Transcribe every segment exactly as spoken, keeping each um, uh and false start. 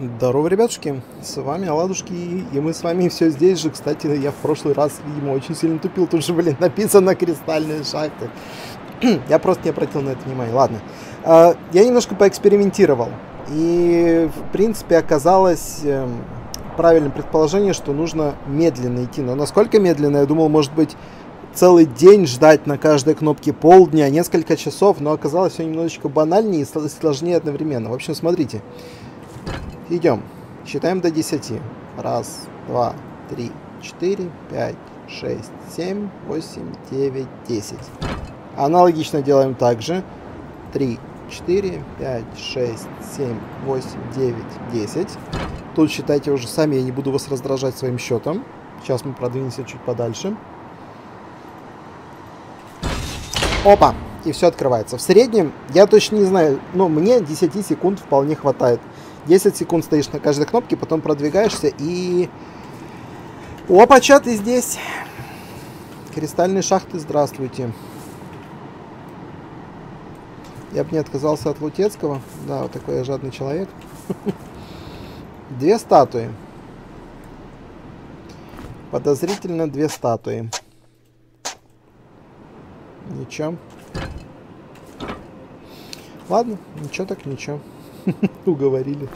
Здорово, ребятушки, с вами Аладушки, и мы с вами все здесь же. Кстати, я в прошлый раз ему очень сильно тупил, тут же, блин, написано «Кристальные шахты». Я просто не обратил на это внимание. Ладно. Я немножко поэкспериментировал. И, в принципе, оказалось правильным предположение, что нужно медленно идти. Но насколько медленно, я думал, может быть, целый день ждать на каждой кнопке, полдня, несколько часов. Но оказалось все немножечко банальнее и сложнее одновременно. В общем, смотрите. Идем. Считаем до десяти. Раз, два, три, четыре, пять, шесть, семь, восемь, девять, десять. Аналогично делаем также. три, четыре, пять, шесть, семь, восемь, девять, десять. Тут считайте уже сами, я не буду вас раздражать своим счетом. Сейчас мы продвинемся чуть подальше. Опа! И все открывается. В среднем, я точно не знаю, но мне десяти секунд вполне хватает. десять секунд стоишь на каждой кнопке, потом продвигаешься и... Опа, чат, и здесь. Кристальные шахты, здравствуйте. Я бы не отказался от Лутецкого. Да, вот такой я жадный человек. Две статуи. Подозрительно две статуи. Ничего. Ладно, ничего так ничего. Уговорили.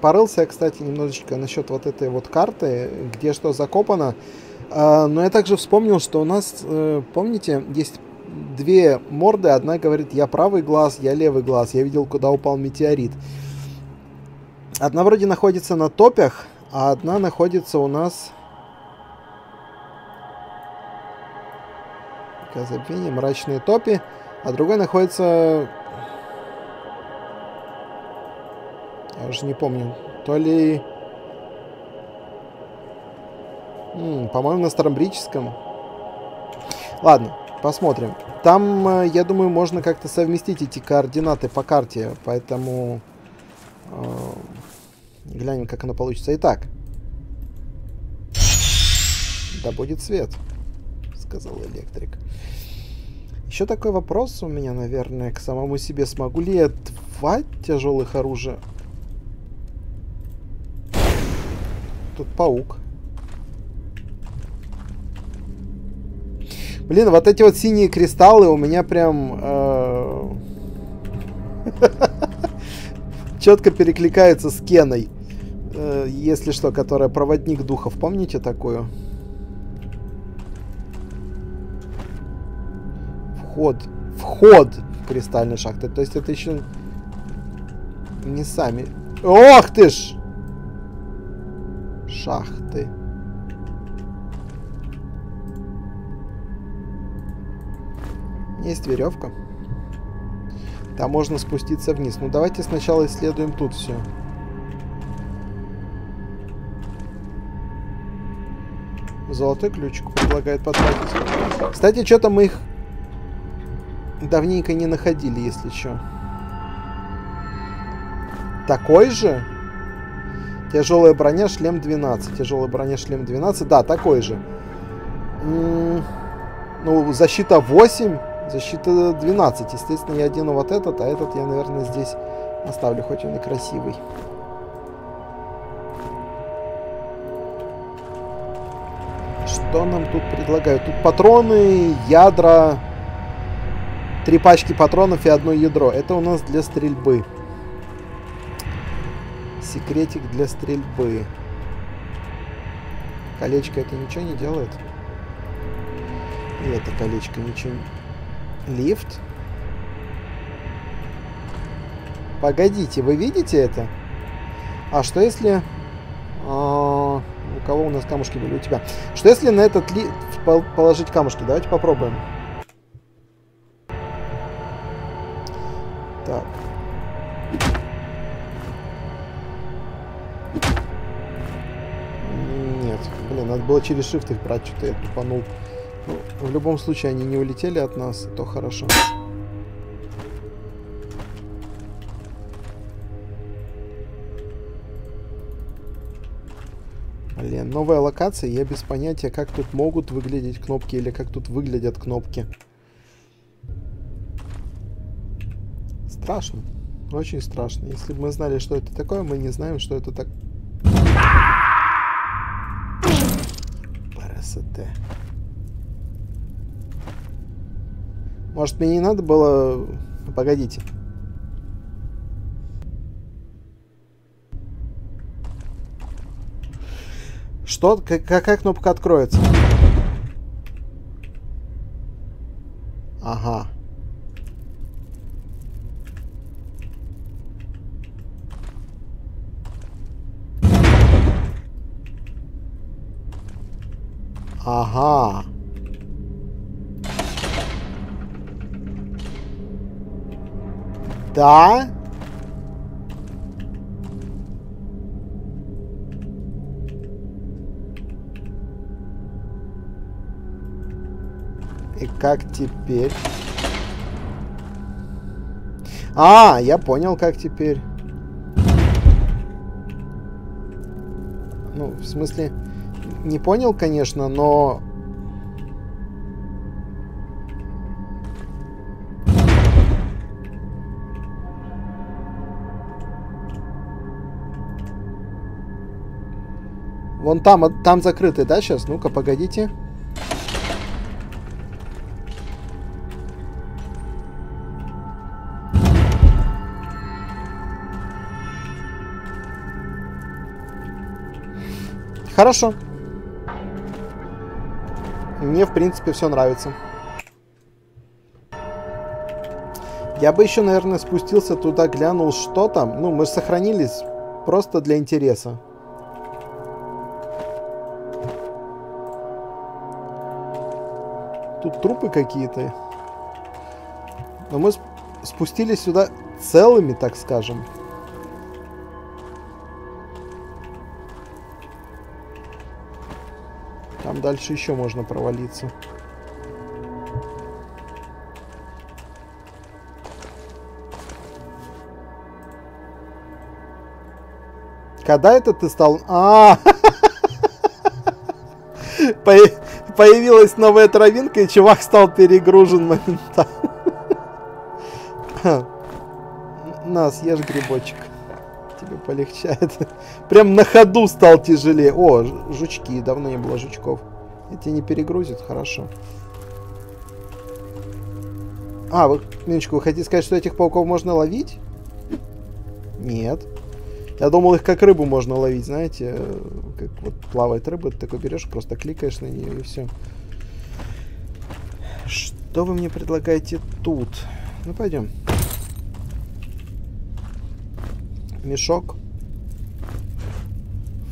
Порылся я, кстати, немножечко насчет вот этой вот карты, где что закопано. Но я также вспомнил, что у нас, помните, есть две морды. Одна говорит, я правый глаз, я левый глаз. Я видел, куда упал метеорит. Одна вроде находится на топях, а одна находится у нас... Казавень, мрачные топи. А другая находится... Я уже не помню. То ли... По-моему, на Стромбрическом. Ладно, посмотрим. Там, я думаю, можно как-то совместить эти координаты по карте. Поэтому э, глянем, как оно получится. Итак. Да будет свет, сказал электрик. Еще такой вопрос у меня, наверное, к самому себе. Смогу ли я два тяжелых оружия? Тут паук. Блин, вот эти вот синие кристаллы у меня прям э... четко перекликаются с Кеной, э, если что, которая проводник духов. Помните такую? Вход. Вход кристальной шахты. То есть это еще не сами. Ох ты ж! Шахты. Есть веревка. Там можно спуститься вниз. Ну давайте сначала исследуем тут все. Золотой ключик предлагает потратить. Кстати, что-то мы их давненько не находили, если что. Такой же? Тяжелая броня, шлем двенадцать. Тяжелая броня, шлем двенадцать. Да, такой же. М-м- ну, защита восемь. Защита двенадцать. Естественно, я одену вот этот, а этот я, наверное, здесь оставлю, хоть он и красивый. Что нам тут предлагают? Тут патроны, ядра. Три пачки патронов и одно ядро. Это у нас для стрельбы. Секретик для стрельбы. Колечко это ничего не делает? И это колечко ничего не... Лифт. Погодите, вы видите это? А что если... А, у кого у нас камушки были? У тебя. Что если на этот лифт положить камушки? Давайте попробуем. Так. Нет. Блин, надо было через shift их брать. Что-то я тупанул. Ну, в любом случае, они не улетели от нас, то хорошо. Блин, новая локация, я без понятия, как тут могут выглядеть кнопки или как тут выглядят кнопки. Страшно. Очень страшно. Если бы мы знали, что это такое, мы не знаем, что это так. Красота. Может, мне не надо было... Погодите. Что? Какая кнопка откроется? Ага. Ага. Да? И как теперь? А, я понял, как теперь. Ну, в смысле... Не понял, конечно, но... Вон там, там закрытый, да, сейчас? Ну-ка, погодите. Хорошо. Мне, в принципе, все нравится. Я бы еще, наверное, спустился туда, глянул, что там. Ну, мы же сохранились просто для интереса. Тут трупы какие-то. Но мы спустились сюда целыми, так скажем. Там дальше еще можно провалиться. Когда это ты стал... А! Появилась новая травинка, и чувак стал перегружен моментально. На, съешь грибочек. Тебе полегчает. Прям на ходу стал тяжелее. О, жучки. Давно не было жучков. Эти не перегрузят? Хорошо. А, вы, минуточку, вы хотите сказать, что этих пауков можно ловить? Нет. Я думал, их как рыбу можно ловить, знаете. Как вот плавает рыба, ты такой берешь, просто кликаешь на нее и все. Что вы мне предлагаете тут? Ну, пойдем. Мешок,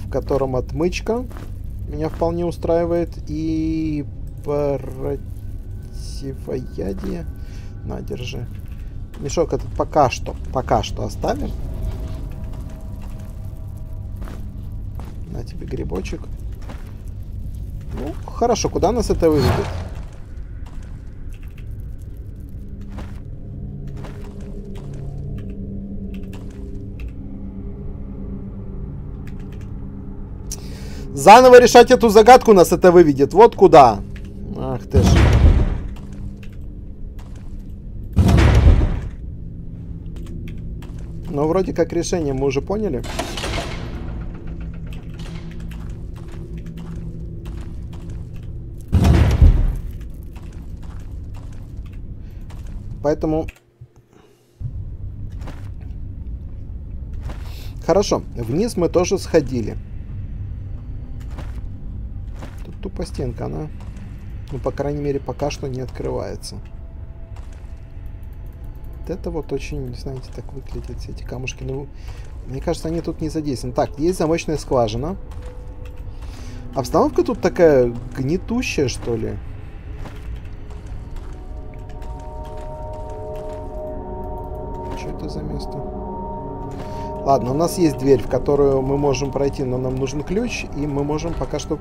в котором отмычка, меня вполне устраивает, и противоядие. На, держи. Мешок этот пока что, пока что оставим. На тебе грибочек. Ну, хорошо, куда нас это выведет? Заново решать эту загадку нас это выведет. Вот куда. Ах ты ж. Но вроде как решение мы уже поняли. Поэтому... Хорошо. Вниз мы тоже сходили. Тупо стенка, она, ну, по крайней мере, пока что не открывается. Вот это вот очень, знаете, так выглядят эти камушки. Ну, мне кажется, они тут не задействованы. Так, есть замочная скважина. Обстановка тут такая гнетущая, что ли. Что это за место? Ладно, у нас есть дверь, в которую мы можем пройти, но нам нужен ключ, и мы можем пока что...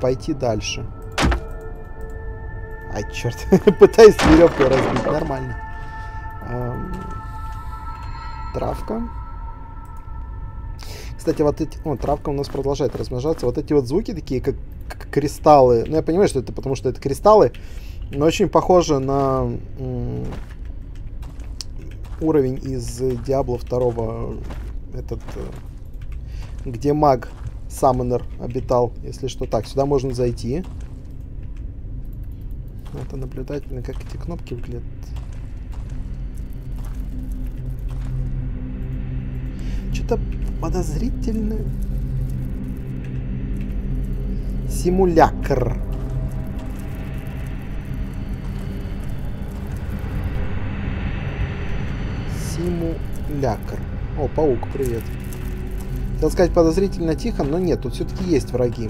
пойти дальше. Ай, черт. Пытаюсь веревкой разбить. Нормально. Эм... Травка. кстати, вот эти... О, травка у нас продолжает размножаться. Вот эти вот звуки такие, как, как кристаллы. Ну, я понимаю, что это потому, что это кристаллы. Но очень похоже на уровень из Диабло два. Этот... Где маг Саммонер обитал. Если что. Так, сюда можно зайти. Надо наблюдательно, как эти кнопки выглядят. Что-то подозрительное. Симулякр. Симулякр. О, паук, привет. Хотел сказать подозрительно тихо, но нет, тут все-таки есть враги.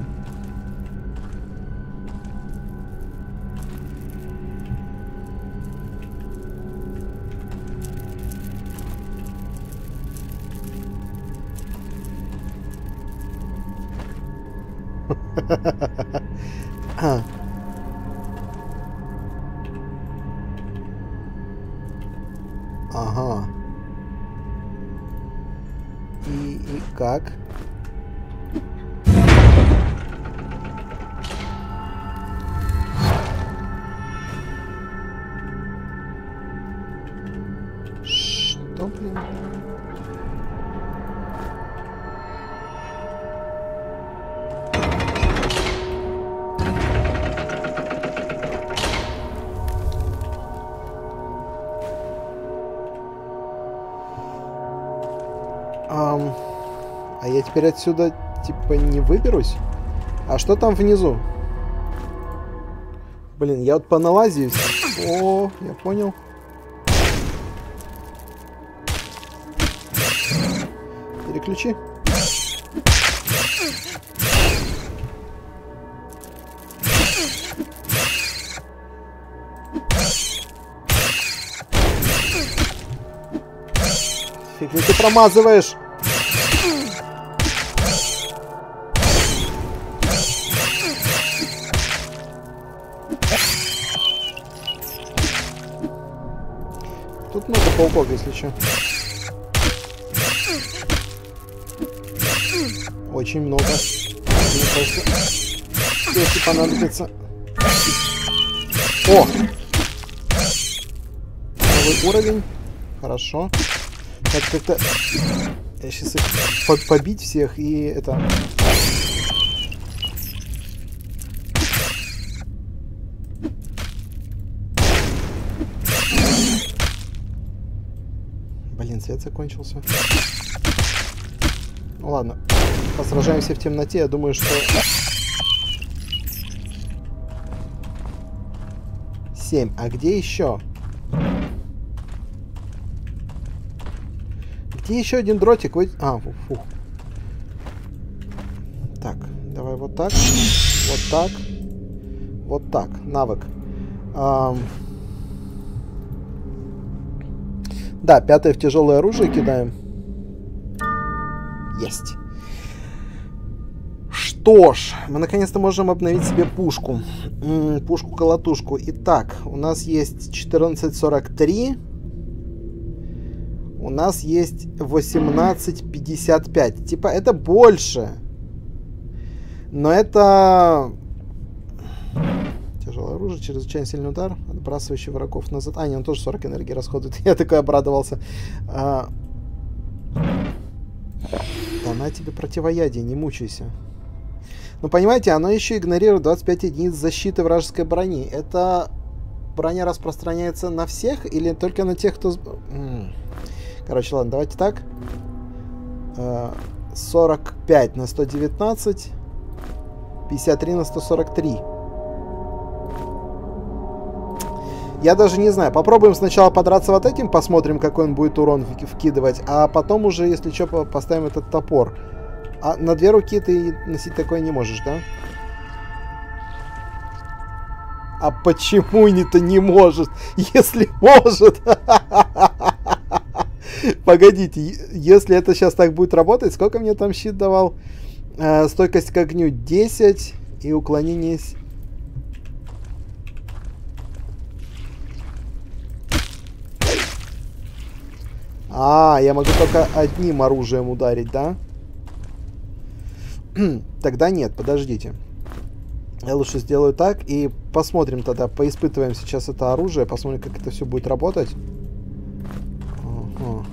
а. Ага. И, и как? Что, блин? А я теперь отсюда, типа, не выберусь? А что там внизу? Блин, я вот поналазил. О, я понял. Переключи. Фиг, ты промазываешь. Тут много пауков, если что. Очень много. Мне кажется, если понадобится. О! Новый уровень. Хорошо. Так, как-то... Я сейчас их под побить всех и это... Блин, свет закончился. Ну ладно, посражаемся в темноте. Я думаю, что... семь. А где еще? Где еще один дротик? Вы... А, фу. Так, давай вот так. Вот так. Вот так. Навык. Ам... Да, пятое в тяжелое оружие кидаем. Есть. Что ж, мы наконец-то можем обновить себе пушку. Пушку-колотушку. Итак, у нас есть четырнадцать сорок три. У нас есть восемнадцать пятьдесят пять. Типа, это больше. Но это... Тяжелое оружие, чрезвычайно сильный удар, отбрасывающий врагов назад. А, не, он тоже сорок энергии расходует. Я такой обрадовался. А... Да на тебе противоядие, не мучайся. Ну, понимаете, оно еще игнорирует двадцать пять единиц защиты вражеской брони. Это броня распространяется на всех или только на тех, кто... Короче, ладно, давайте так. сорок пять на сто девятнадцать. пятьдесят три на сто сорок три. Я даже не знаю. Попробуем сначала подраться вот этим, посмотрим, какой он будет урон вкидывать, а потом уже, если что, поставим этот топор. А на две руки ты носить такое не можешь, да? А почему не-то не может, если может? Погодите, если это сейчас так будет работать, сколько мне там щит давал? Стойкость к огню десять и уклонение... А, я могу только одним оружием ударить, да? Тогда нет, подождите. Я лучше сделаю так и посмотрим тогда, поиспытываем сейчас это оружие, посмотрим, как это все будет работать. Ага.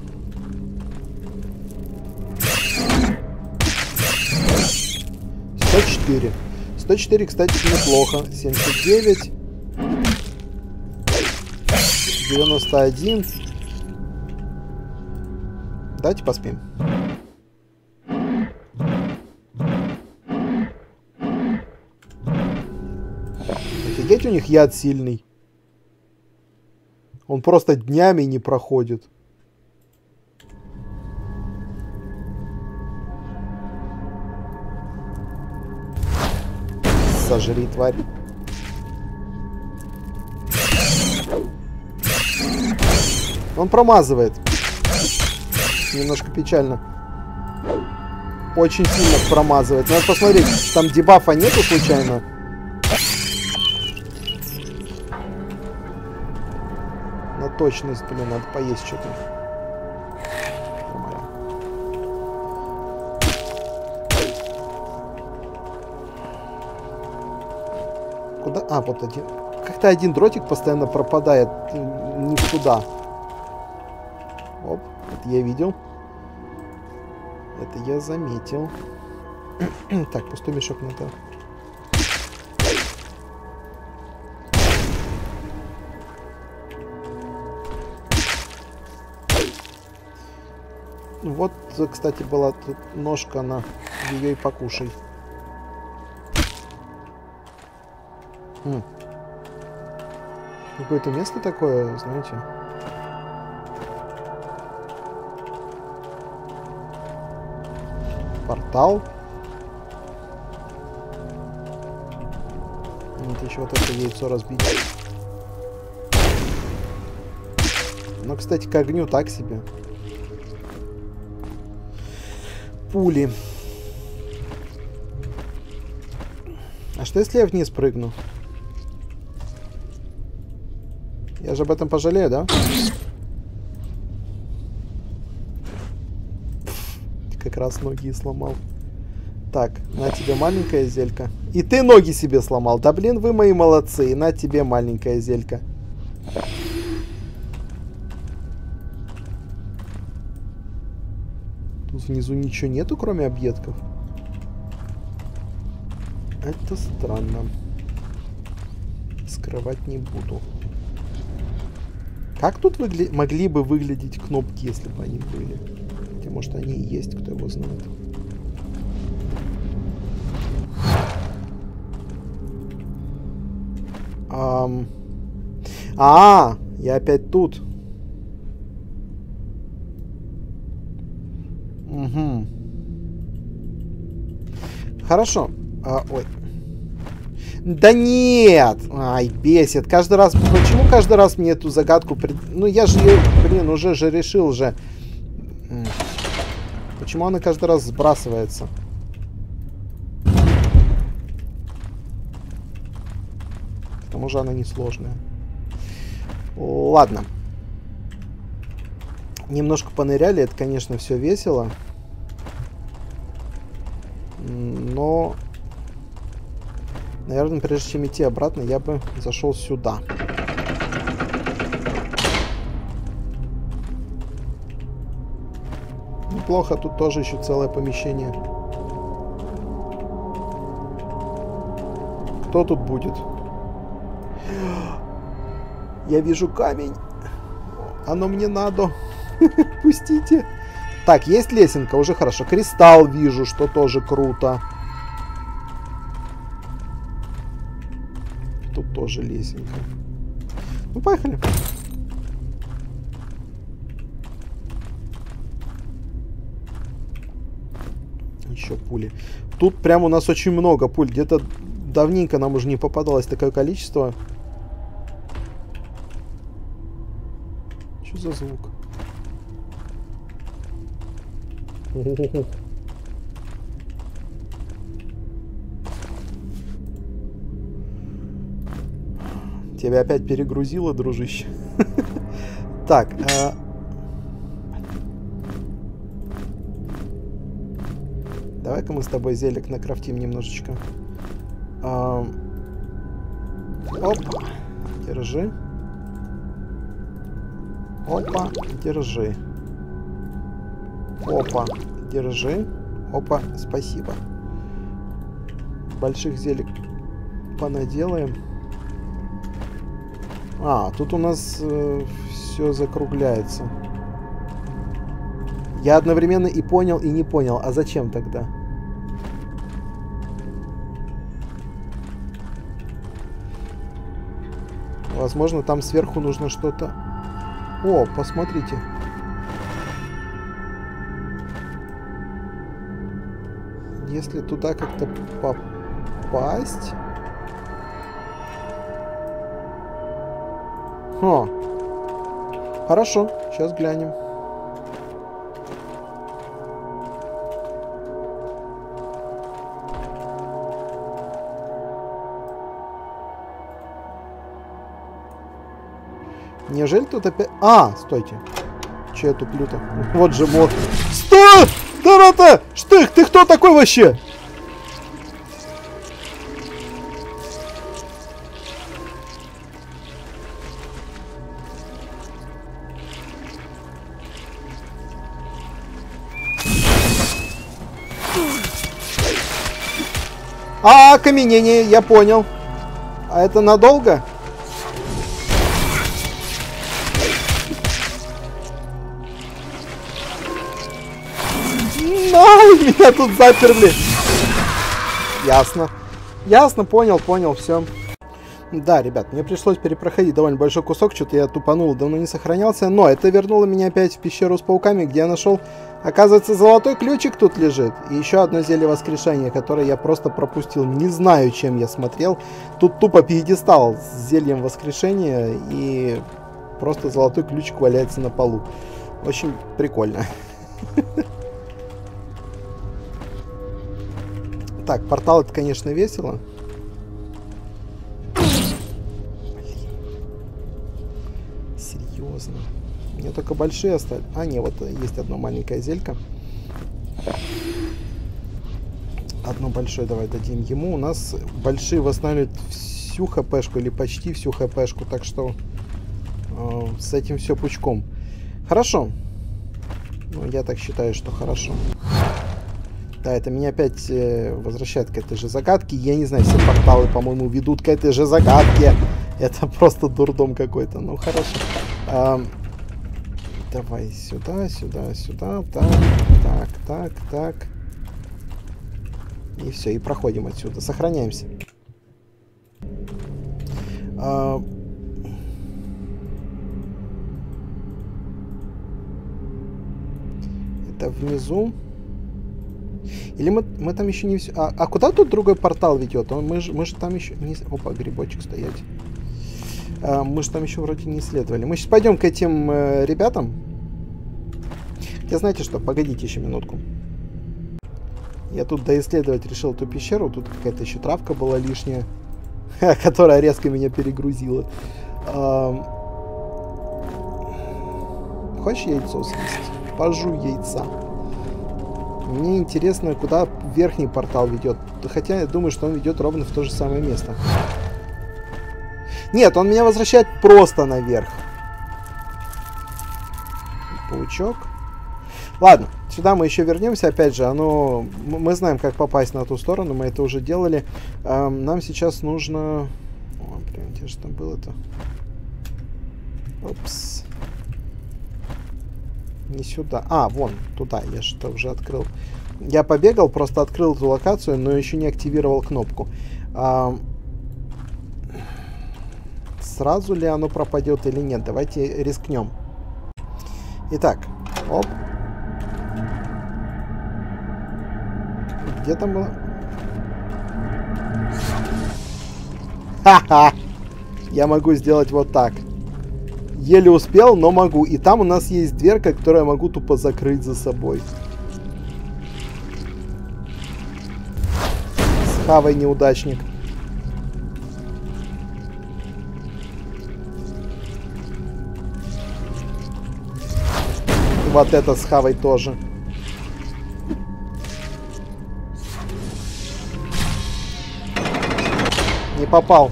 сто четыре. сто четыре, кстати, неплохо. семьдесят девять. девяносто один. Давайте поспим. Офигеть, у них яд сильный. Он просто днями не проходит. Сожри, тварь. Он промазывает. Немножко печально. Очень сильно промазывает. Надо посмотреть, там дебафа нету случайно. На точность, блин, надо поесть что-то. Куда? А, вот один. Как-то один дротик постоянно пропадает. Никуда. Оп, это я видел. Это я заметил. Так, пустой мешок надо. Вот, кстати, была тут ножка, на ее и покушай. Какое-то место такое, знаете. Портал. Нет, еще вот это яйцо разбить. Но, кстати, к огню так себе. Пули. А что, если я вниз прыгну? Я же об этом пожалею, да? Как раз ноги и сломал. Так, на тебе маленькая зелька. И ты ноги себе сломал. Да блин, вы мои молодцы. И на тебе маленькая зелька. Тут внизу ничего нету, кроме объедков. Это странно. Скрывать не буду. Как тут выгля... могли бы выглядеть кнопки, если бы они были? Может, они и есть, кто его знает. Um. А, -а, а, я опять тут. Угу. Хорошо. А, ой. Да нет! Ай, бесит. Каждый раз. Почему каждый раз мне эту загадку... При... Ну, я же ее, блин, уже же решил же. Почему она каждый раз сбрасывается? К тому же она несложная. Ладно. Немножко поныряли, это, конечно, все весело. Но, наверное, прежде чем идти обратно, я бы зашел сюда. Плохо, тут тоже еще целое помещение. Кто тут будет? Я вижу камень. Оно мне надо. Пустите. Так, есть лесенка, уже хорошо. Кристалл вижу, что тоже круто. Тут тоже лесенка. Ну, поехали. Еще пули. Тут прям у нас очень много пуль. Где-то давненько нам уже не попадалось такое количество. Что за звук? Тебя опять перегрузило, дружище. Так. Давай-ка мы с тобой зелик накрафтим немножечко. Эм... Опа. Держи. Опа. Держи. Опа. Держи. Опа. Спасибо. Больших зелик понаделаем. А, тут у нас э, все закругляется. Я одновременно и понял, и не понял. А зачем тогда? Возможно, там сверху нужно что-то... О, посмотрите. Если туда как-то попасть... О. Хорошо, сейчас глянем. Неужели тут опять... А, стойте. Че я туплю-то? Вот же мод. Стой! Тарата! Штых, ты кто такой вообще? А, окаменение, я понял. А это надолго? Меня тут заперли. Ясно. Ясно, понял, понял, все. Да, ребят, мне пришлось перепроходить довольно большой кусок. Что-то я тупанул, давно не сохранялся. Но это вернуло меня опять в пещеру с пауками, где я нашел, оказывается, золотой ключик тут лежит. И еще одно зелье воскрешения, которое я просто пропустил. Не знаю, чем я смотрел. Тут тупо пьедестал с зельем воскрешения. И просто золотой ключик валяется на полу. Очень прикольно. Так, портал это, конечно, весело. Блин. Серьезно. Мне только большие остались. А, не, вот есть одно маленькое зелька. Одно большое давай дадим ему. У нас большие восстанавливают всю хпшку или почти всю хпшку. Так что э, с этим все пучком. Хорошо. Ну, я так считаю, что хорошо. Да, это меня опять э, возвращает к этой же загадке. Я не знаю, все порталы, по-моему, ведут к этой же загадке. Это просто дурдом какой-то. Ну, хорошо. А, давай сюда, сюда, сюда. Так, так, так, так. И все, и проходим отсюда. Сохраняемся. А... Это внизу. Или мы, мы там еще не все... А, а куда тут другой портал ведет? Он, мы, же, мы же там еще... Не... Опа, грибочек стоять. А, мы же там еще вроде не исследовали. Мы сейчас пойдем к этим э, ребятам. Хотя знаете что? Погодите еще минутку. Я тут доисследовать решил эту пещеру. Тут какая-то еще травка была лишняя, которая резко меня перегрузила. А... Хочешь яйцо съесть? Пожу яйца. Мне интересно, куда верхний портал ведет. Хотя я думаю, что он ведет ровно в то же самое место. Нет, он меня возвращает просто наверх. Паучок. Ладно, сюда мы еще вернемся. Опять же, оно... мы знаем, как попасть на ту сторону. Мы это уже делали. Нам сейчас нужно... О, блин, где же там было-то? Опс. Не сюда. А, вон, туда. Я что-то уже открыл. Я побегал, просто открыл эту локацию, но еще не активировал кнопку. А... Сразу ли оно пропадет или нет? Давайте рискнем. Итак. Оп. Где там было? Ха-ха! Я могу сделать вот так. Еле успел, но могу. И там у нас есть дверка, которую я могу тупо закрыть за собой. Схавай, неудачник. И вот это схавай тоже. попал.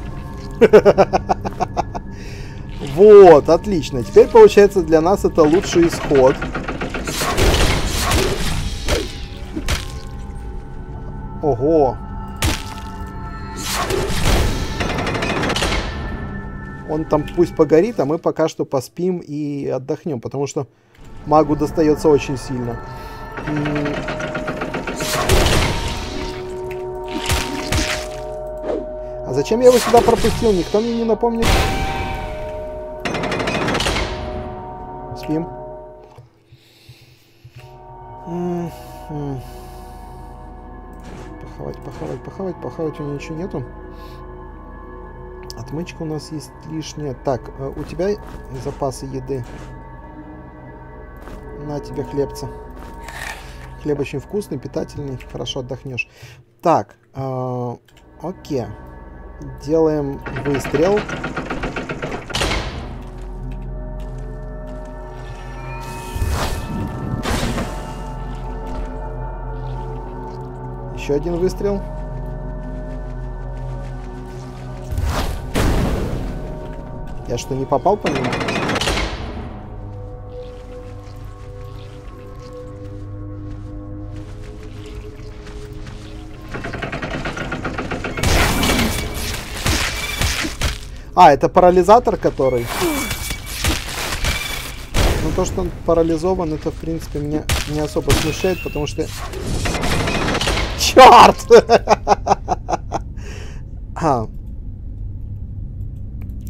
Вот, отлично. Теперь, получается, для нас это лучший исход. Ого. Он там пусть погорит, а мы пока что поспим и отдохнем, потому что магу достается очень сильно. А зачем я его сюда пропустил? Никто мне не напомнит. Спим. Похавать, похавать, похавать, похавать у него ничего нету. Отмычка у нас есть лишняя. Так, у тебя запасы еды. На тебе хлебца. Хлеб очень вкусный, питательный. Хорошо отдохнешь. Так, э, окей. Делаем выстрел. Еще один выстрел. Я что, не попал по нему? А, это парализатор, который... Ну, то, что он парализован, это, в принципе, меня не особо смущает, потому что... Чёрт! А.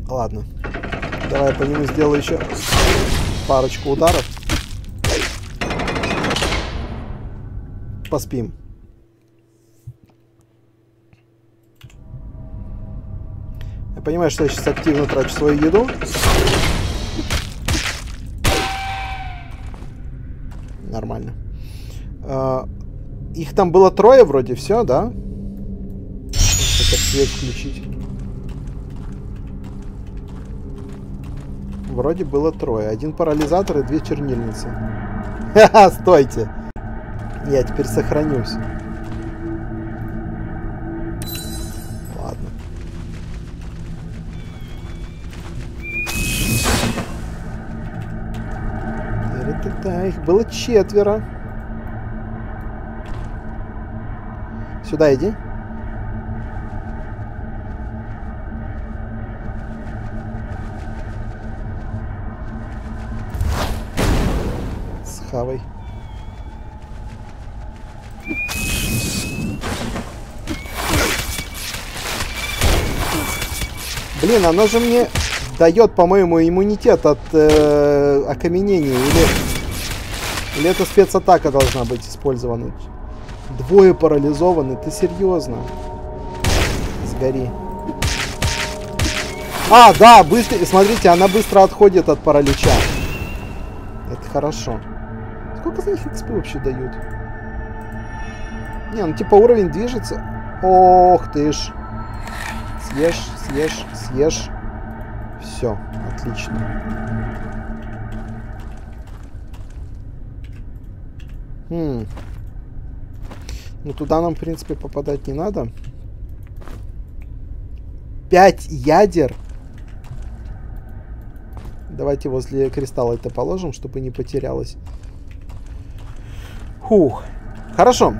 Ладно. Давай я по нему сделаю еще парочку ударов. Поспим. Я понимаю, что я сейчас активно трачу свою еду. Нормально. А, их там было трое вроде, все, да? Как свет включить. Вроде было трое. Один парализатор и две чернильницы. Ха-ха, стойте. Я теперь сохранюсь. Ладно. Да, их было четверо. Сюда иди. Хавай. Блин, оно же мне дает, по-моему, иммунитет от э, окаменения. Или... Или это спецатака должна быть использована. Двое парализованы. Ты серьезно? Сгори. А, да, быстро. Смотрите, она быстро отходит от паралича. Это хорошо. Сколько за них экспы вообще дают? Не, ну типа уровень движется. Ох ты ж. Съешь, съешь, съешь. Все, отлично. Хм. Ну туда нам, в принципе, попадать не надо. Пять ядер. Давайте возле кристалла это положим, чтобы не потерялось. Фух. Хорошо.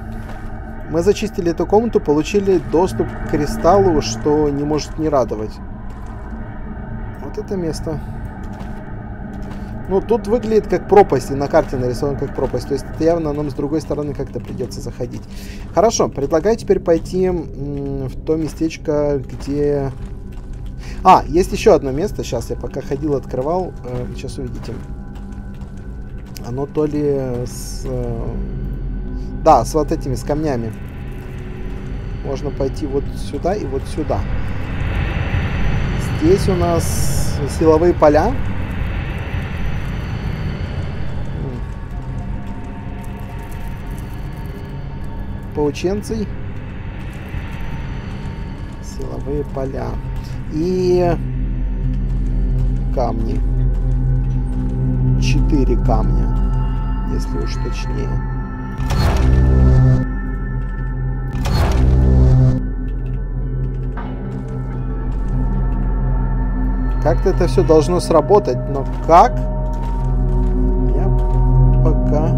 Мы зачистили эту комнату, получили доступ к кристаллу, что не может не радовать. Вот это место. Ну, тут выглядит как пропасть, и на карте нарисован как пропасть. То есть это явно нам с другой стороны как-то придется заходить. Хорошо. Предлагаю теперь пойти м, в то местечко, где... А, есть еще одно место. Сейчас я пока ходил, открывал. Э, сейчас увидите. Оно то ли с... Да, с вот этими, с камнями. Можно пойти вот сюда и вот сюда. Здесь у нас силовые поля. Паученцы. Силовые поля. И... камни. Четыре камня, если уж точнее. Как-то это все должно сработать, но как? Я пока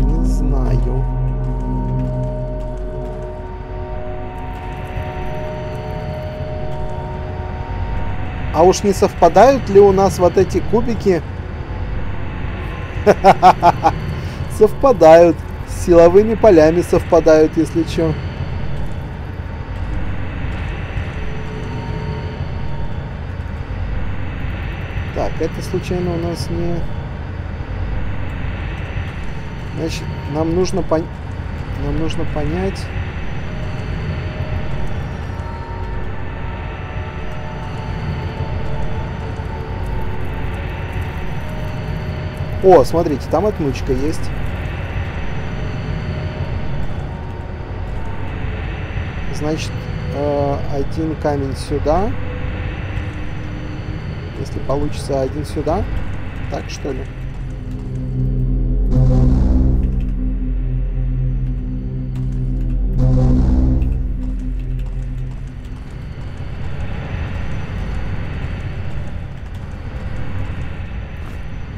не знаю. А уж не совпадают ли у нас вот эти кубики? Ха-ха-ха-ха! Совпадают. С силовыми полями совпадают, если чё. Так, это случайно у нас не... Значит, нам нужно, пон... нам нужно понять... О, смотрите, там отмычка есть. Значит, э, один камень сюда. Если получится, один сюда. Так, что ли?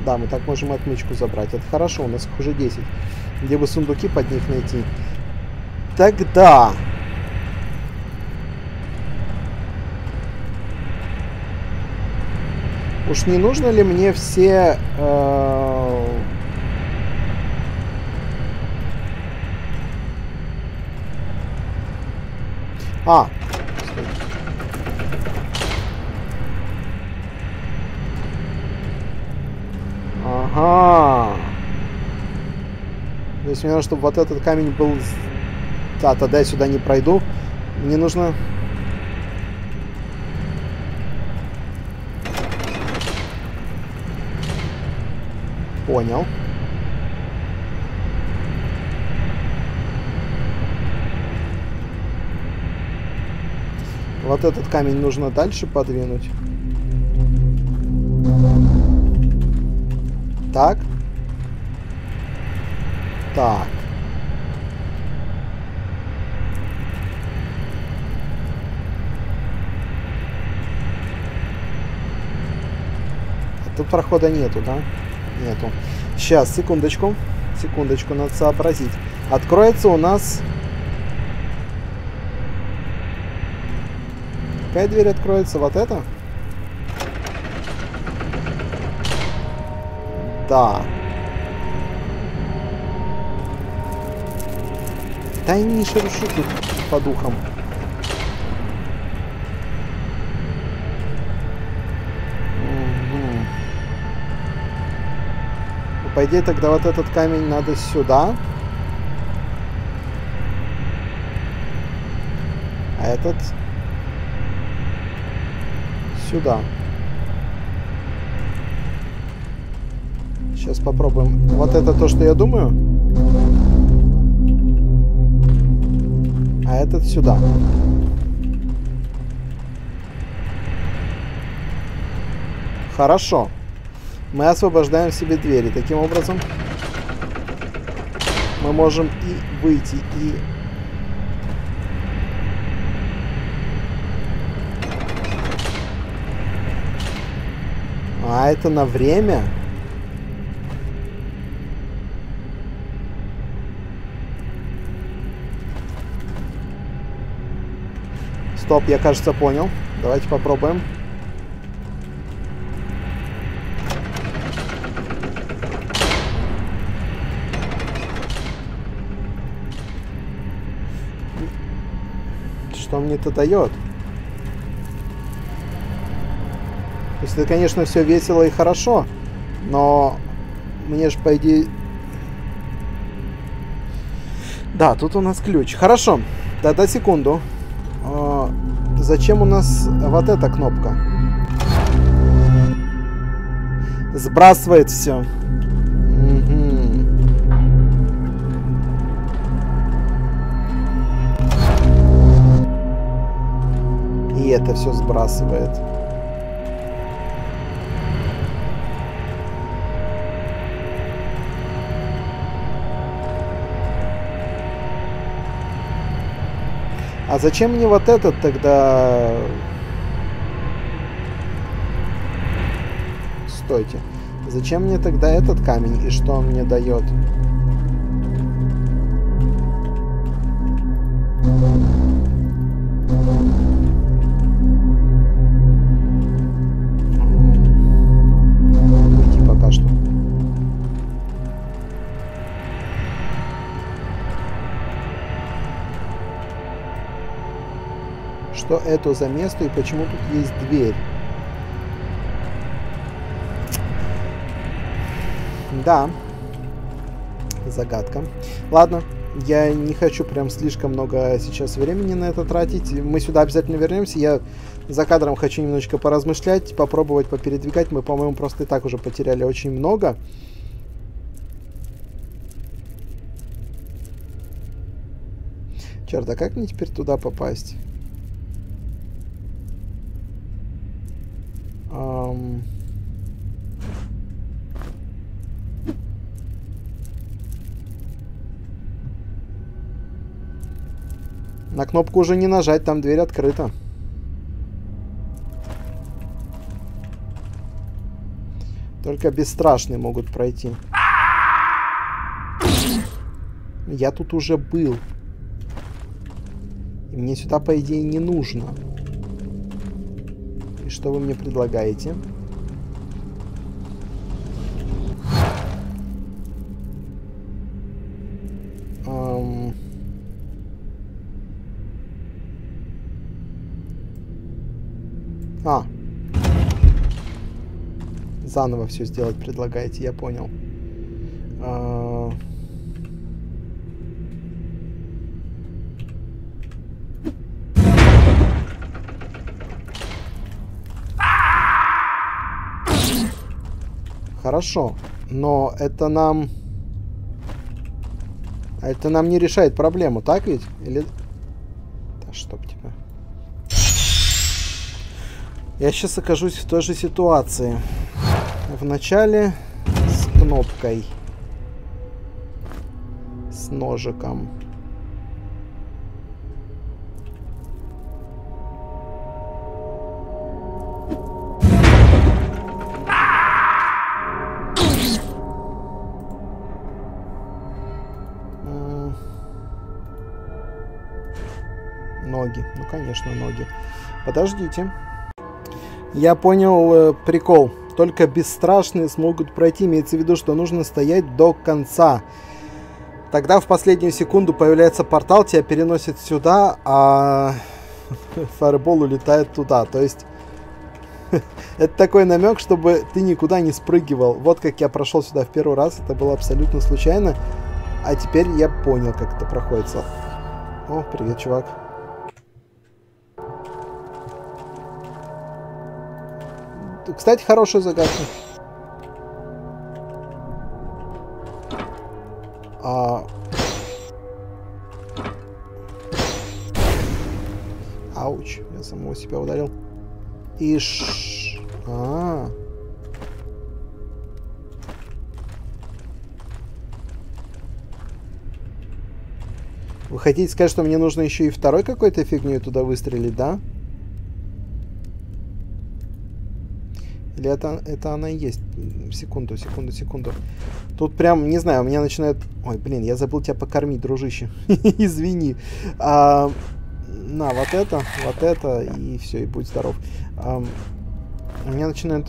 Да, мы так можем отмычку забрать. Это хорошо, у нас их уже десять. Где бы сундуки под них найти? Тогда... Уж не нужно ли мне все... Э... А! Стой. Ага! То есть мне надо, чтобы вот этот камень был... Да, тогда я сюда не пройду. Мне нужно... Понял. Вот этот камень нужно дальше подвинуть. Так. Так. А тут прохода нету, да? Нету. Сейчас, секундочку. Секундочку, надо сообразить. Откроется у нас... Какая дверь откроется? Вот эта? Да. Да не шерушу тут по духам. По идее, тогда вот этот камень надо сюда. А этот... Сюда. Сейчас попробуем. Вот это то, что я думаю. А этот сюда. Хорошо. Мы освобождаем себе двери. Таким образом, мы можем и выйти, и... А это на время? Стоп, я, кажется, понял. Давайте попробуем. Что мне это дает? То есть это, конечно, все весело и хорошо, но мне же, по идее... Да, тут у нас ключ. Хорошо. Тогда секунду. Э-э- зачем у нас вот эта кнопка? Сбрасывает все. И это все сбрасывает. А зачем мне вот этот тогда? стойки. Зачем мне тогда этот камень и что он мне дает? Что это за место и почему тут есть дверь? Да. Загадка. Ладно, я не хочу прям слишком много сейчас времени на это тратить. Мы сюда обязательно вернемся. Я за кадром хочу немножечко поразмышлять, попробовать попередвигать. Мы, по-моему, просто и так уже потеряли очень много. Черт, а как мне теперь туда попасть? На кнопку уже не нажать, там дверь открыта. Только бесстрашные могут пройти. Я тут уже был. И мне сюда, по идее, не нужно. И что вы мне предлагаете? Эм... А. Заново все сделать предлагаете, я понял. Эм... Хорошо, но это нам... Это нам не решает проблему, так ведь? Или... Да чтоб тебя. Я сейчас окажусь в той же ситуации. Вначале с кнопкой. С ножиком. Ну, конечно, ноги. Подождите. Я понял э, прикол. Только бесстрашные смогут пройти. Имеется в виду, что нужно стоять до конца. Тогда в последнюю секунду появляется портал, тебя переносит сюда, а фаербол улетает туда. То есть это такой намек, чтобы ты никуда не спрыгивал. Вот как я прошел сюда в первый раз. Это было абсолютно случайно. А теперь я понял, как это проходится. О, привет, чувак. Кстати, хорошая загадка. А... Ауч, я самого себя ударил. Иш. А. Вы хотите сказать, что мне нужно еще и второй какой-то фигней туда выстрелить, да? Или это, это она и есть? Секунду, секунду, секунду. Тут прям, не знаю, у меня начинает... Ой, блин, я забыл тебя покормить, дружище. Извини. А, на, вот это, вот это, и все, и будь здоров. А, у меня начинает...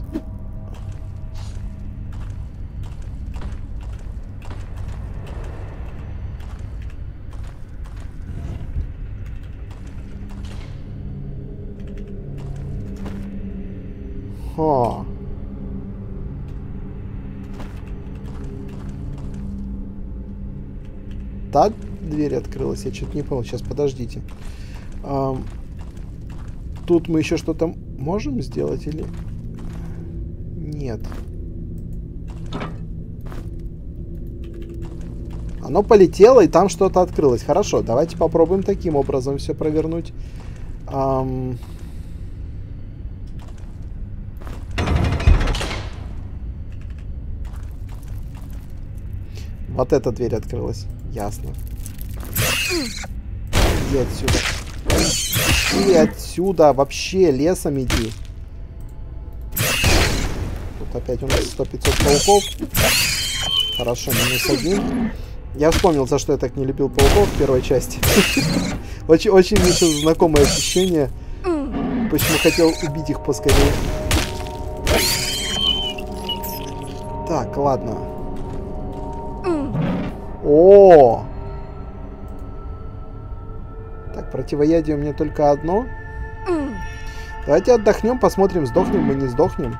О. Та дверь открылась, я что-то не понял. Сейчас, подождите. Эм, тут мы еще что-то можем сделать или... Нет. Оно полетело, и там что-то открылось. Хорошо, давайте попробуем таким образом все провернуть. Эм... Вот эта дверь открылась. Ясно. Иди отсюда. Иди отсюда. Вообще лесом иди. Тут Опять у нас сто пятьсот пауков. Хорошо, минус один. Я вспомнил, за что я так не любил пауков в первой части. Очень, очень мне сейчас знакомое ощущение. Почему хотел убить их поскорее. Так, ладно. О! Так, противоядие у меня только одно. Давайте отдохнем, посмотрим, сдохнем мы, не сдохнем.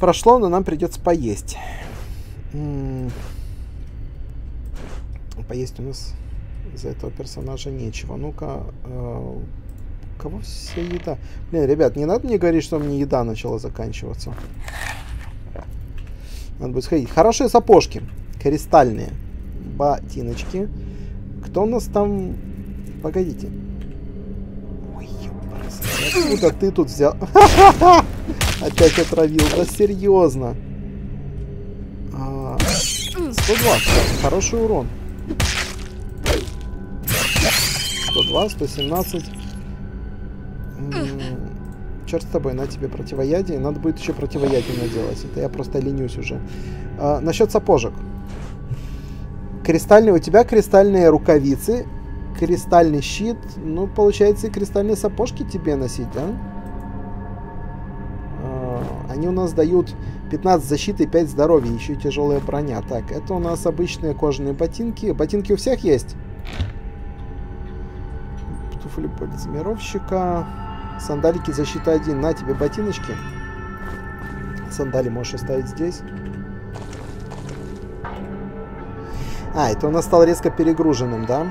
Прошло, но нам придется поесть. Поесть у нас из-за этого персонажа нечего. Ну-ка, э, у кого вся еда? Блин, ребят, не надо мне говорить, что у меня еда начала заканчиваться. Надо будет сходить. Хорошие сапожки. Кристальные. Ботиночки. Кто у нас там... Погодите. Ой, откуда ты тут взял? Опять отравил. Да серьезно. сто двадцать. Хороший урон. сто два, сто семнадцать. Черт с тобой, на тебе противоядие. Надо будет еще противоядие наделать. Это я просто ленюсь уже. А, насчет сапожек. Кристальные у тебя, кристальные рукавицы, кристальный щит. Ну, получается, и кристальные сапожки тебе носить, да? А, они у нас дают пятнадцать защиты и пять здоровья. Еще и тяжелая броня. Так, это у нас обычные кожаные ботинки. Ботинки у всех есть? Туфли полицмировщика. Сандалики защита один. На тебе ботиночки. Сандали можешь оставить здесь. А, это у нас стал резко перегруженным, да?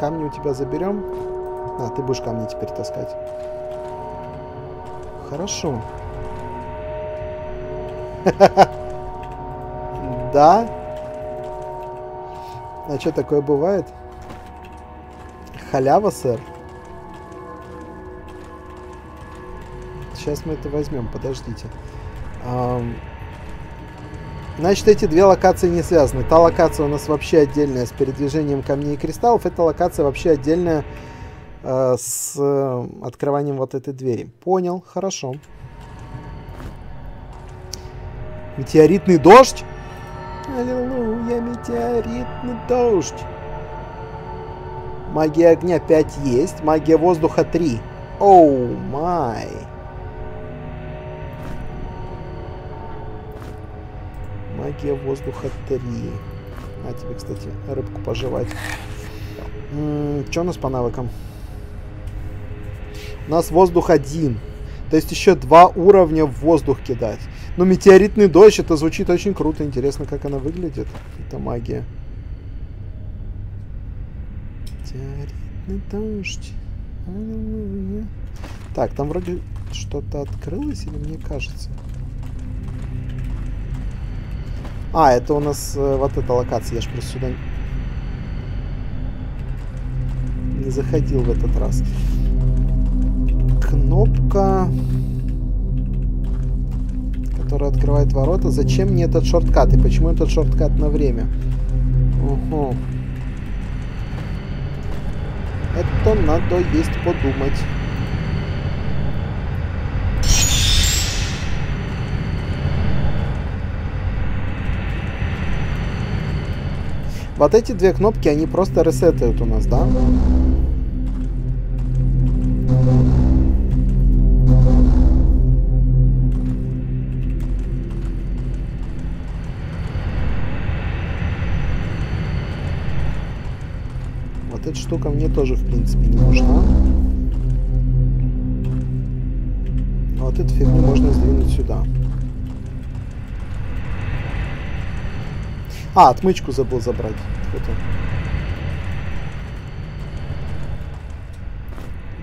Камни у тебя заберем. А, ты будешь камни теперь таскать. Хорошо. Да? А что такое бывает? Халява, сэр. Сейчас мы это возьмем, подождите. Значит, эти две локации не связаны. Та локация у нас вообще отдельная с передвижением камней и кристаллов. Эта локация вообще отдельная э, с э, открыванием вот этой двери. Понял, хорошо. Метеоритный дождь? Аллилуйя, метеоритный дождь. Магия огня пять есть. Магия воздуха три. Оу, май. Магия воздуха три. А тебе, кстати, рыбку пожевать. Что у нас по навыкам? У нас воздух один. То есть еще два уровня в воздух кидать. Но метеоритный дождь, это звучит очень круто. Интересно, как она выглядит. Это магия. Метеоритный дождь. Так, там вроде что-то открылось, или мне кажется? А, это у нас э, вот эта локация. Я же просто сюда не заходил в этот раз. Кнопка, которая открывает ворота. Зачем мне этот шорткат? И почему этот шорткат на время? Ого. Это надо есть подумать. Вот эти две кнопки, они просто ресетают у нас, да? Вот эта штука мне тоже, в принципе, не нужна. А вот эту фигню можно сдвинуть сюда. А, отмычку забыл забрать. Вот он.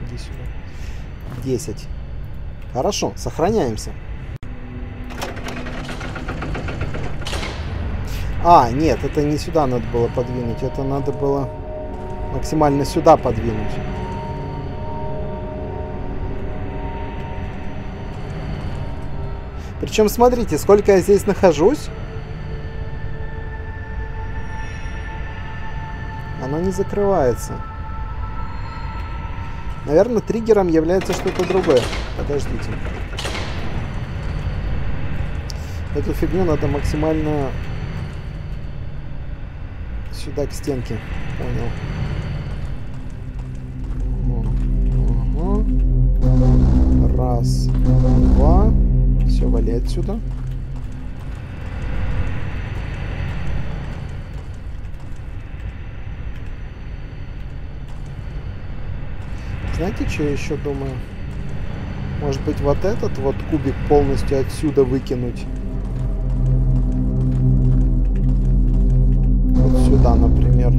Иди сюда. десять. Хорошо, сохраняемся. А, нет, это не сюда надо было подвинуть. Это надо было максимально сюда подвинуть. Причем, смотрите, сколько я здесь нахожусь. Оно не закрывается. Наверное, триггером является что-то другое. Подождите. Эту фигню надо максимально сюда, к стенке. Понял. Раз, два. Все, вали отсюда. Знаете, что я еще думаю? Может быть, вот этот вот кубик полностью отсюда выкинуть? Вот сюда, например.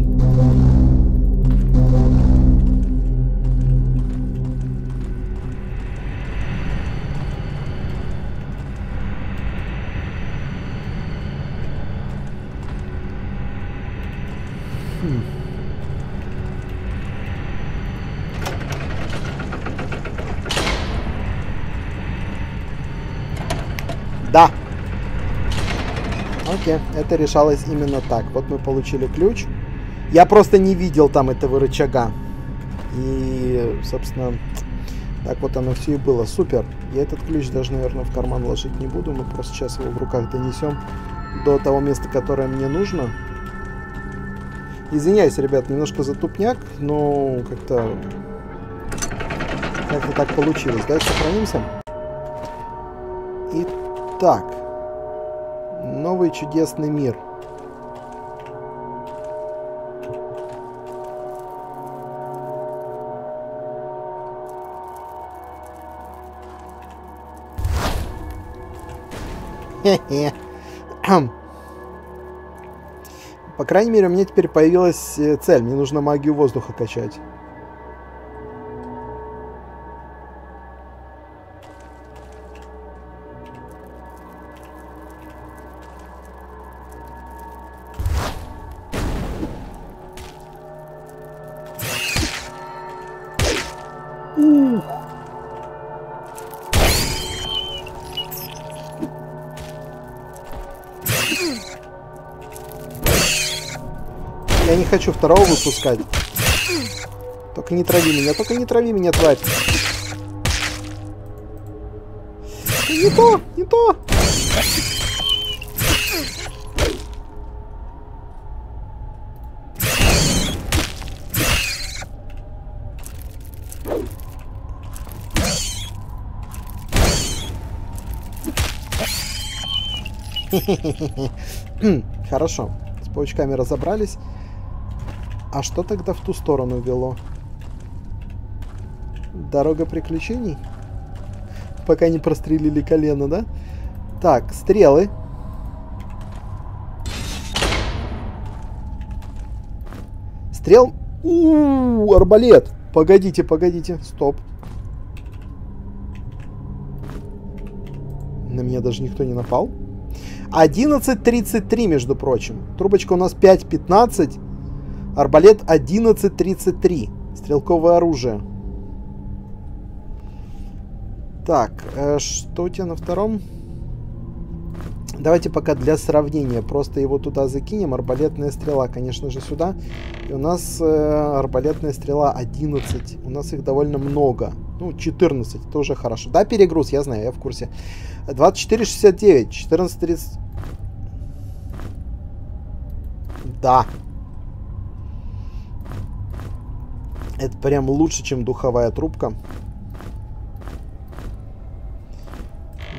Да. Окей, это решалось именно так. Вот мы получили ключ. Я просто не видел там этого рычага. И, собственно, так вот оно все и было. Супер. Я этот ключ даже, наверное, в карман ложить не буду. Мы просто сейчас его в руках донесем до того места, которое мне нужно. Извиняюсь, ребят, немножко затупняк, но как-то... Как-то так получилось. Давайте сохранимся. И... Так, новый чудесный мир. Хе-хе. По крайней мере, у меня теперь появилась цель. Мне нужно магию воздуха качать. Я не хочу второго выпускать. Только не трави меня, только не трави меня, тварь. Не то, не то. Хорошо, с паучками разобрались. А что тогда в ту сторону вело? Дорога приключений? Пока не прострелили колено, да? Так, стрелы. Стрел... У-у-у, арбалет! Погодите, погодите, стоп. На меня даже никто не напал. одиннадцать тридцать три, между прочим. Трубочка у нас пять пятнадцать. Арбалет одиннадцать тридцать три. Стрелковое оружие. Так, э, что у тебя на втором? Давайте пока для сравнения. Просто его туда закинем. Арбалетная стрела, конечно же, сюда. И у нас э, арбалетная стрела одиннадцать. У нас их довольно много. Ну, четырнадцать. Это уже хорошо. Да, перегруз, я знаю, я в курсе. двадцать четыре шестьдесят девять. четырнадцать тридцать. Да. Это прям лучше, чем духовая трубка.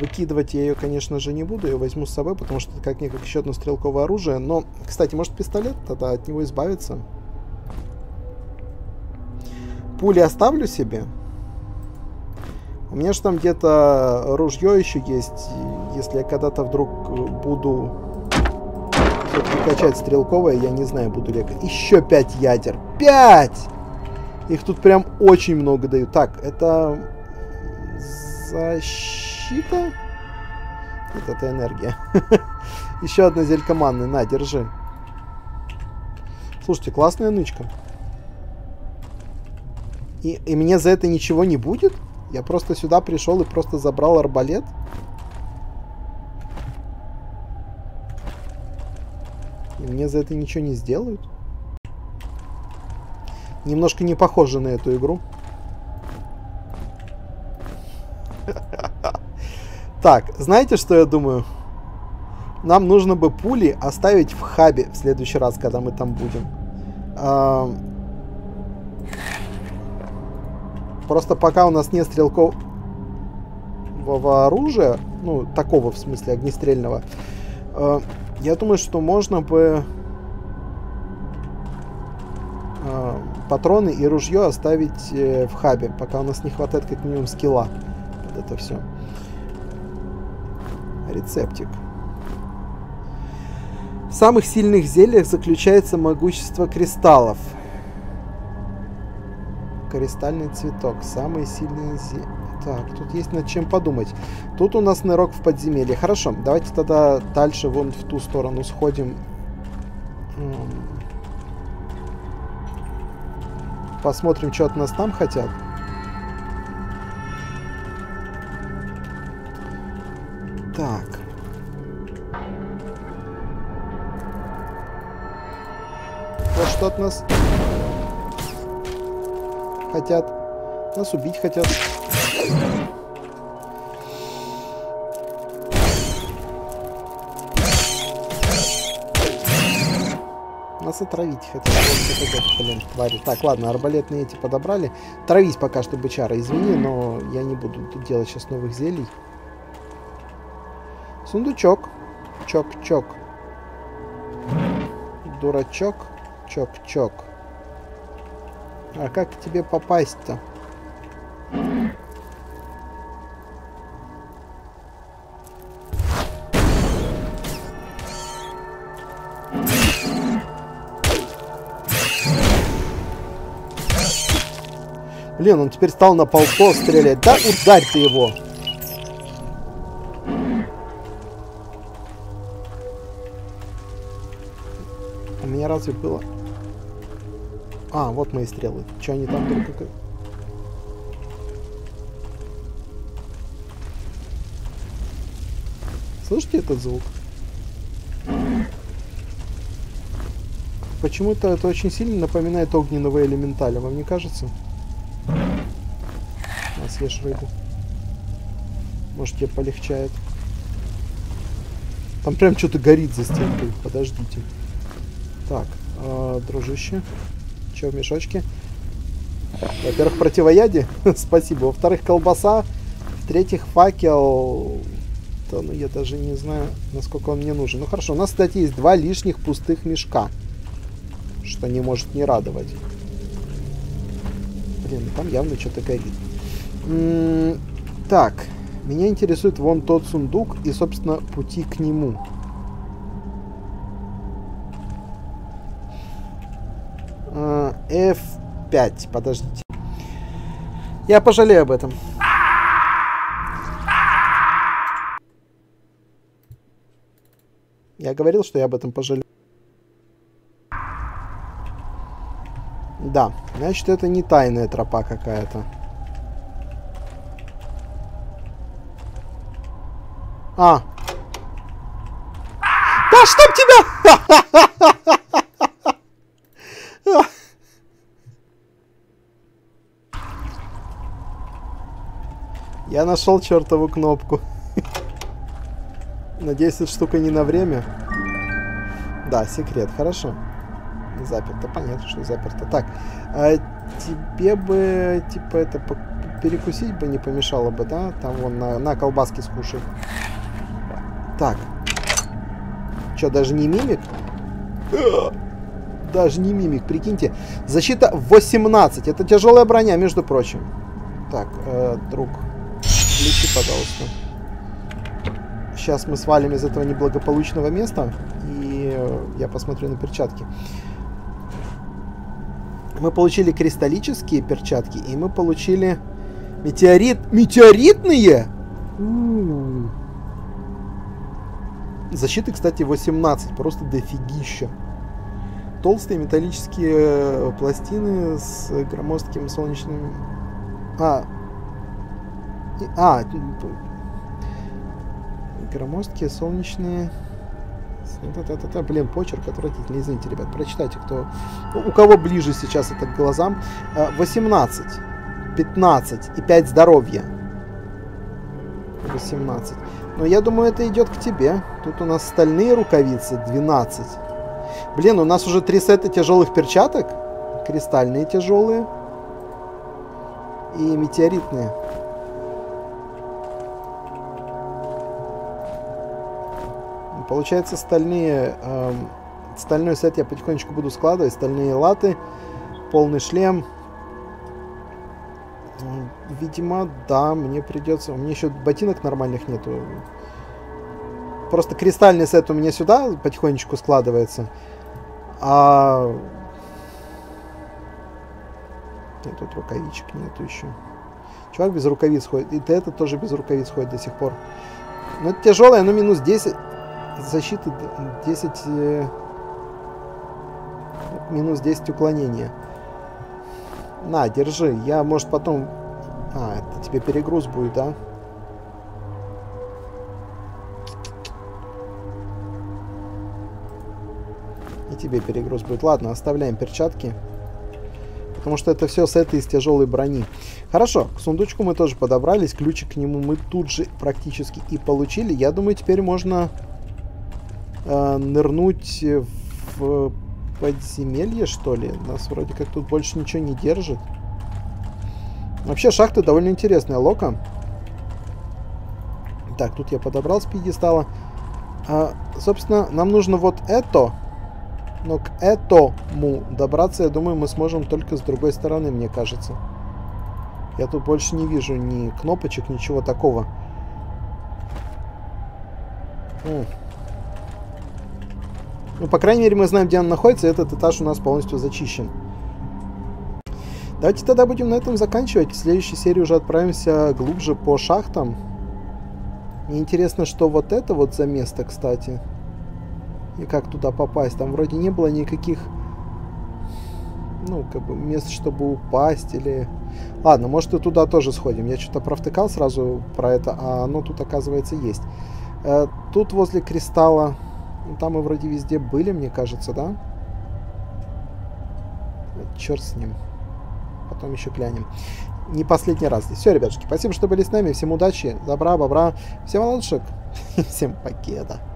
Выкидывать я ее, конечно же, не буду. Я возьму с собой, потому что это как-никак еще одно стрелковое оружие. Но, кстати, может пистолет? Тогда от него избавиться. Пули оставлю себе. У меня же там где-то ружье еще есть. Если я когда-то вдруг буду все-таки качать стрелковое, я не знаю, буду ли я... Еще пять ядер. Пять! Их тут прям очень много дают. Так, это защита? Нет, это энергия. Еще одна зелька манны. На, держи. Слушайте, классная нычка. И, и мне за это ничего не будет? Я просто сюда пришел и просто забрал арбалет? И мне за это ничего не сделают? Немножко не похоже на эту игру. Так, знаете, что я думаю? Нам нужно бы пули оставить в хабе в следующий раз, когда мы там будем. Просто пока у нас нет стрелкового оружия, ну, такого, в смысле, огнестрельного, я думаю, что можно бы патроны и ружье оставить в хабе, пока у нас не хватает как минимум скилла. Вот это все. Рецептик. В самых сильных зельях заключается могущество кристаллов. Кристальный цветок. Самые сильные зелья. Так, тут есть над чем подумать. Тут у нас нырок в подземелье. Хорошо, давайте тогда дальше вон в ту сторону сходим. Посмотрим, что от нас там хотят. Так. Вот что от нас хотят. Нас убить хотят. Нас отравить хотят. Блин, твари. Так, ладно, арбалетные эти подобрали. Травись пока что, бычара, извини, но я не буду тут делать сейчас новых зелий. Сундучок. Чок-чок. Дурачок. Чок-чок. А как к тебе попасть-то? Блин, он теперь стал на полко стрелять. Да ударь ты его! У меня разве было? А, вот мои стрелы. Че они там только... Слышите этот звук? Почему-то это очень сильно напоминает огненного элементаля, вам не кажется? А, съешь рыбу. Может, тебе полегчает. Там прям что-то горит за стенкой. Подождите. Так, э, дружище. Че в мешочке? Во-первых, противоядие. Спасибо. Во-вторых, колбаса. В-третьих, факел. Да, ну, я даже не знаю, насколько он мне нужен. Ну, хорошо. У нас, кстати, есть два лишних пустых мешка. Что не может не радовать. Блин, там явно что-то горит. М-м- так. Меня интересует вон тот сундук и, собственно, пути к нему. эф пять. Подождите. Я пожалею об этом. Я говорил, что я об этом пожалею. Да. Значит, это не тайная тропа какая-то. А. Да чтоб тебя! Я нашел чертову кнопку. Надеюсь, эта штука не на время. Да, секрет, хорошо. Заперто, понятно, что заперто. Так, а тебе бы, типа, это перекусить бы не помешало бы, да? Там вон на, на колбаске скушай. Так. Че, даже не мимик? Даже не мимик, прикиньте. Защита восемнадцать. Это тяжелая броня, между прочим. Так, э, друг... Лети, пожалуйста. Сейчас мы свалим из этого неблагополучного места. И я посмотрю на перчатки. Мы получили кристаллические перчатки. И мы получили метеорит... Метеоритные? У-у-у. Защиты, кстати, восемнадцать. Просто дофигища. Толстые металлические пластины с громоздким солнечным... А... А, громоздкие солнечные Та-та-та-та, блин, почерк отвратительный, извините, ребят, прочитайте, кто, ну, у кого ближе сейчас это к глазам. восемнадцать, пятнадцать и пять здоровья. восемнадцать. Но я думаю, это идет к тебе. Тут у нас стальные рукавицы, двенадцать. Блин, у нас уже три сета тяжелых перчаток. Кристальные тяжелые и метеоритные. Получается, стальные, э, стальной сет я потихонечку буду складывать. Стальные латы, полный шлем. Видимо, да, мне придется... У меня еще ботинок нормальных нету. Просто кристальный сет у меня сюда потихонечку складывается. А... Нет, тут рукавичек нету еще. Чувак без рукавиц ходит. И ты этот тоже без рукавиц ходит до сих пор. Но это тяжелое, но минус десять... Защиты десять, минус десять уклонения. На, держи. Я, может, потом... А, это тебе перегруз будет, да? И тебе перегруз будет. Ладно, оставляем перчатки. Потому что это все сеты из тяжелой брони. Хорошо, к сундучку мы тоже подобрались. Ключик к нему мы тут же практически и получили. Я думаю, теперь можно... нырнуть в подземелье, что ли? Нас вроде как тут больше ничего не держит. Вообще шахта довольно интересная, лока. Так, тут я подобрал с пьедестала. А, собственно, нам нужно вот это. Но к этому добраться, я думаю, мы сможем только с другой стороны, мне кажется. Я тут больше не вижу ни кнопочек, ничего такого. О. Ну, по крайней мере, мы знаем, где он находится, и этот этаж у нас полностью зачищен. Давайте тогда будем на этом заканчивать. В следующей серии уже отправимся глубже по шахтам. Мне интересно, что вот это вот за место, кстати. И как туда попасть. Там вроде не было никаких, ну, как бы, мест, чтобы упасть или... Ладно, может, и туда тоже сходим. Я что-то провтыкал сразу про это, а оно тут, оказывается, есть. Тут возле кристалла... Там мы вроде везде были, мне кажется, да? Черт с ним. Потом еще глянем. Не последний раз здесь. Все, ребятушки, спасибо, что были с нами. Всем удачи, добра, бобра. Всем лучших. Всем покеда.